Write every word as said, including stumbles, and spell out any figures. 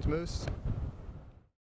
Congratulations, Moose.